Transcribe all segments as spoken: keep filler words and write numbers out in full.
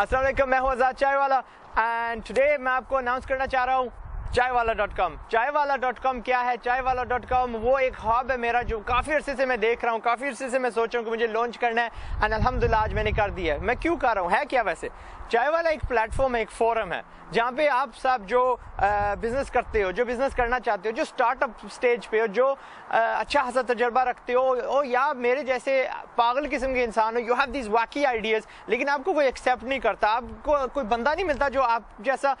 अस्सलाम वालेकुम, मैं हूं आज़ाद चायवाला एंड टुडे मैं आपको अनाउंस करना चाह रहा हूं Chaiwala dot com. Chaiwala dot com क्या है? चायवाला डॉट कॉम वो एक हॉब है मेरा जो काफ़ी अर्से से मैं देख रहा हूँ, काफ़ी अर्से से मैं सोच रहा हूँ कि मुझे लॉन्च करना है एंड अल्हम्दुलिल्लाह आज मैंने कर दिया है। मैं क्यों कर रहा हूँ, है क्या? वैसे चायवाला एक प्लेटफॉर्म है, एक फोरम है जहाँ पे आप सब जो बिज़नेस करते हो, जो बिज़नेस करना चाहते हो, जो स्टार्टअप स्टेज पे हो, जो अच्छा खासा तजर्बा रखते हो और या मेरे जैसे पागल किस्म के इंसान हो, यू हैव दिस वाकई आइडियाज़ लेकिन आपको कोई एक्सेप्ट नहीं करता, आपको कोई बंदा नहीं मिलता जो आप जैसा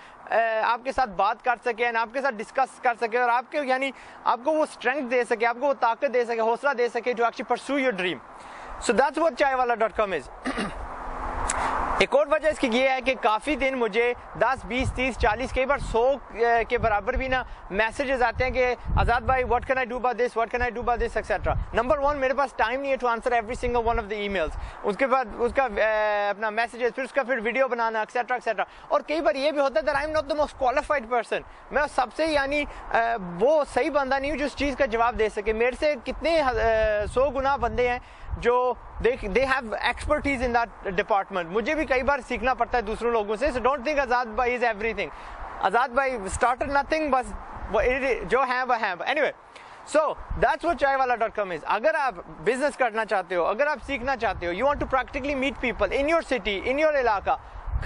आपके साथ बात कर सके एंड आपके साथ डिस्कस कर सके और आपके यानी आपको वो स्ट्रेंथ दे सके, आपको वो ताकत दे सके, हौसला दे सके जो actually pursue your dream. So that's what Chaiwala dot com is. एक और वजह इसकी ये है कि काफ़ी दिन मुझे दस, बीस, तीस, चालीस कई बार सौ के बराबर भी ना मैसेजेस आते हैं कि आज़ाद भाई what can I do by this, what can I do by this etcetera. Number one, मेरे पास टाइम नहीं है to answer every single one of the emails, उसके बाद उसका ए, अपना मैसेजेस, फिर उसका फिर वीडियो बनाना एक्सेट्रा एक्सेट्रा। और कई बार ये भी होता है that I am not the most qualified person, मैं सबसे यानी वो सही बंदा नहीं हूँ जो उस चीज़ का जवाब दे सके। मेरे से कितने सौ गुना बंदे हैं जो they they have expertise in that department, मुझे भी कई बार सीखना पड़ता है दूसरों लोगों से। सो डोंट थिंक आज़ाद भाई इज़ एवरीथिंग। आज़ाद भाई स्टार्टेड नथिंग, बस जो है वह है। Anyway so that's what Chaiwala dot com is. अगर आप बिजनेस करना चाहते हो, अगर आप सीखना चाहते हो, you want to practically meet people in your city, in your इलाका,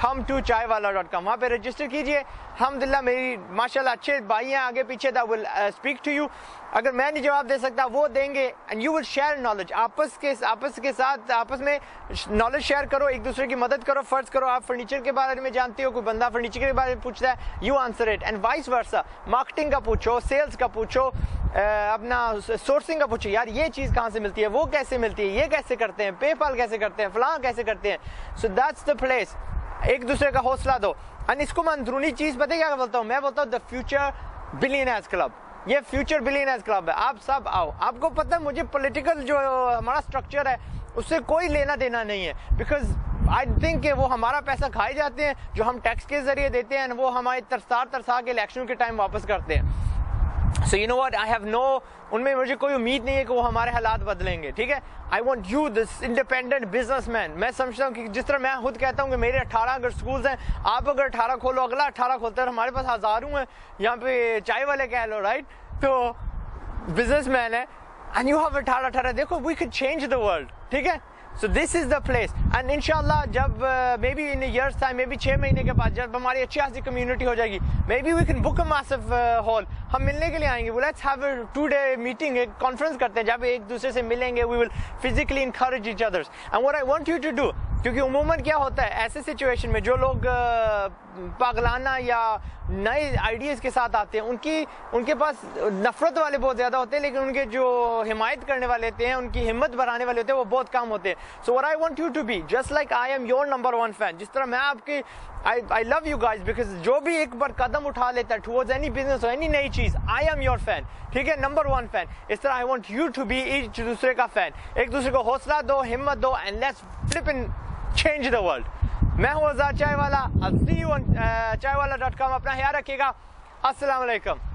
come to Chaiwala dot com. वहाँ पे रजिस्टर कीजिए। अल्हम्दुलिल्लाह मेरी माशाल्लाह अच्छे भाई हैं आगे पीछे that will speak to you. अगर मैं नहीं जवाब दे सकता वो देंगे and you will share knowledge. आपस के आपस के साथ आपस में नॉलेज शेयर करो, एक दूसरे की मदद करो। फर्ज करो आप फर्नीचर के बारे में जानते हो, कोई बंदा फर्नीचर के बारे में पूछता है, you answer it and vice versa. Marketing का पूछो, सेल्स का पूछो, अपना सोर्सिंग का पूछो, यार ये चीज़ कहाँ से मिलती है, वो कैसे मिलती है, ये कैसे करते हैं, पेपाल कैसे करते हैं, फलां कैसे करते हैं। So that's the place. एक दूसरे का हौसला दो एंड इसको मैं अंदरूनी चीज़ पता क्या बोलता हूँ, मैं बोलता हूँ द फ्यूचर बिलियनर्स क्लब। ये फ्यूचर बिलियनर्स क्लब है, आप सब आओ। आपको पता है मुझे पॉलिटिकल जो हमारा स्ट्रक्चर है उससे कोई लेना देना नहीं है, बिकॉज आई थिंक कि वो हमारा पैसा खाए जाते हैं जो हम टैक्स के जरिए देते हैं एंड वो हमारे तरसा तरसा के इलेक्शन के टाइम वापस करते हैं। So you know what, I have no, उनमें मुझे कोई उम्मीद नहीं है कि वो हमारे हालात बदलेंगे, ठीक है। I want you this independent businessman. मैं समझता हूँ कि जिस तरह मैं खुद कहता हूँ कि मेरे अठारह अगर स्कूल्स हैं, आप अगर अठारह खोलो, अगला अठारह खोलते हैं, हमारे पास हज़ारों हैं यहाँ पे चाय वाले कह लो, राइट? तो बिजनेसमैन है एंड यू हैव अठारह अठारह। देखो we can change the world, ठीक है। So this is the place and इंशाल्लाह जब maybe in years time, maybe छः महीने के बाद जब हमारी अच्छी खासी कम्युनिटी हो जाएगी, maybe we can book a massive hall, हम मिलने के लिए आएंगे। वो let's have a two day meeting, एक कॉन्फ्रेंस करते हैं जब एक दूसरे से मिलेंगे, we will physically encourage each others and what I want you to do. क्योंकि उमूमन क्या होता है ऐसे सिचुएशन में, जो लोग पागलाना या नए आइडियाज़ के साथ आते हैं, उनकी उनके पास नफरत वाले बहुत ज़्यादा होते हैं लेकिन उनके जो हिमायत करने वाले होते हैं, उनकी हिम्मत बढ़ाने वाले होते हैं, वो बहुत कम होते हैं। So what I want you to be just like I am your number one fan. जिस तरह मैं आपकी I I love you guys, because जो भी एक बार कदम उठा लेता है टुवर्ड्स एनी बिजनेस और एनी नई चीज़, आई एम योर फैन, ठीक है, नंबर वन फैन। इस तरह I want you to be एक दूसरे का फैन। एक दूसरे को हौसला दो, हिम्मत दो and let's flip in change the world. मैं हूँ आज़ाद चायवाला, चायवाला डॉट कॉम। अपना ख्याल रखिएगा। अस्सलाम वालेकुम।